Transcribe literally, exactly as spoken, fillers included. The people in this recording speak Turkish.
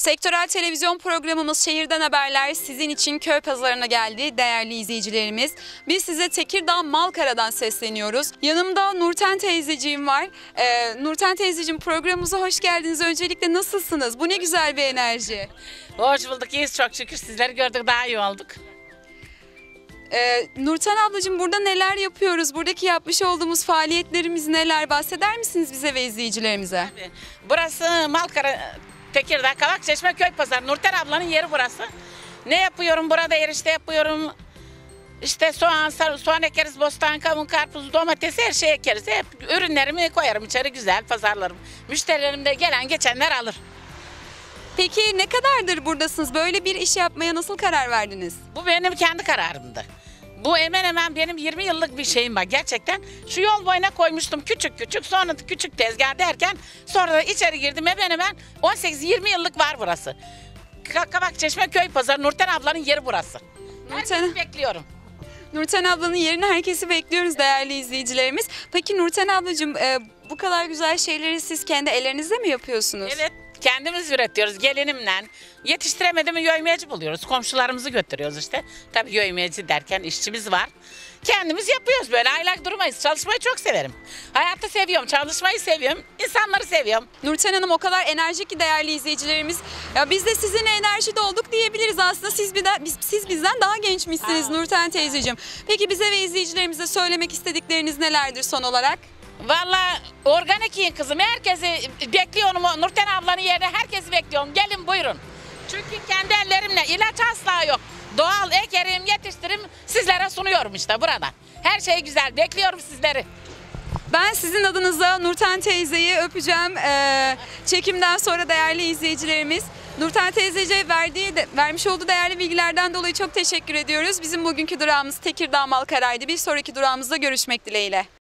Sektörel televizyon programımız Şehirden Haberler sizin için köy pazarına geldi değerli izleyicilerimiz. Biz size Tekirdağ Malkara'dan sesleniyoruz. Yanımda Nurten teyzeciğim var. Ee, Nurten teyzeciğim, programımıza hoş geldiniz. Öncelikle nasılsınız? Bu ne güzel bir enerji. Hoş bulduk, iyiyiz çok şükür. Sizleri gördük, daha iyi olduk. Ee, Nurten ablacığım, burada neler yapıyoruz? Buradaki yapmış olduğumuz faaliyetlerimiz neler? Bahseder misiniz bize ve izleyicilerimize? Tabii. Burası Malkara, Tekirdağ, Kalakçeşme Köy Pazarı. Nurten ablanın yeri burası. Ne yapıyorum? Burada erişte yapıyorum. İşte soğan, soğan ekeriz, bostan, kavun, karpuz, domates, her şey ekeriz. Hep ürünlerimi koyarım içeri, güzel pazarlarım. Müşterilerim de gelen geçenler alır. Peki ne kadardır buradasınız? Böyle bir iş yapmaya nasıl karar verdiniz? Bu benim kendi kararımdı. Bu hemen hemen benim yirmi yıllık bir şeyim var gerçekten. Şu yol boyuna koymuştum küçük küçük, sonra küçük tezgah derken sonra da içeri girdim. Hemen hemen on sekiz yirmi yıllık var burası. Kalakçeşme Köy Pazarı, Nurten ablanın yeri burası. Nurten'i bekliyorum. Nurten ablanın yerine herkesi bekliyoruz değerli izleyicilerimiz. Peki Nurten ablacığım, bu kadar güzel şeyleri siz kendi ellerinizle mi yapıyorsunuz? Evet. Kendimiz üretiyoruz gelinimle. Yetiştiremediğimi yöymeci buluyoruz. Komşularımızı götürüyoruz işte. Tabii yöymeci derken işçimiz var. Kendimiz yapıyoruz böyle. Aylak durmayız. Çalışmayı çok severim. Hayatta seviyorum. Çalışmayı seviyorum. İnsanları seviyorum. Nurten Hanım o kadar enerjik ki değerli izleyicilerimiz. Ya biz de sizin enerjide olduk diyebiliriz aslında. Siz, bir de, biz, siz bizden daha gençmişsiniz ha. Nurten teyzeciğim. Peki bize ve izleyicilerimize söylemek istedikleriniz nelerdir son olarak? Valla organik yiyin kızım. Herkesi bekliyorum. Nurten ablanın yerine herkesi bekliyorum. Gelin buyurun. Çünkü kendi ellerimle, ilaç asla yok. Doğal ekerim, yetiştirim, sizlere sunuyorum işte burada. Her şey güzel. Bekliyorum sizleri. Ben sizin adınıza Nurten teyzeyi öpeceğim. Ee, çekimden sonra değerli izleyicilerimiz. Nurten teyzeciye verdiği de, vermiş olduğu değerli bilgilerden dolayı çok teşekkür ediyoruz. Bizim bugünkü durağımız Tekirdağ Malkara'ydı. Bir sonraki durağımızda görüşmek dileğiyle.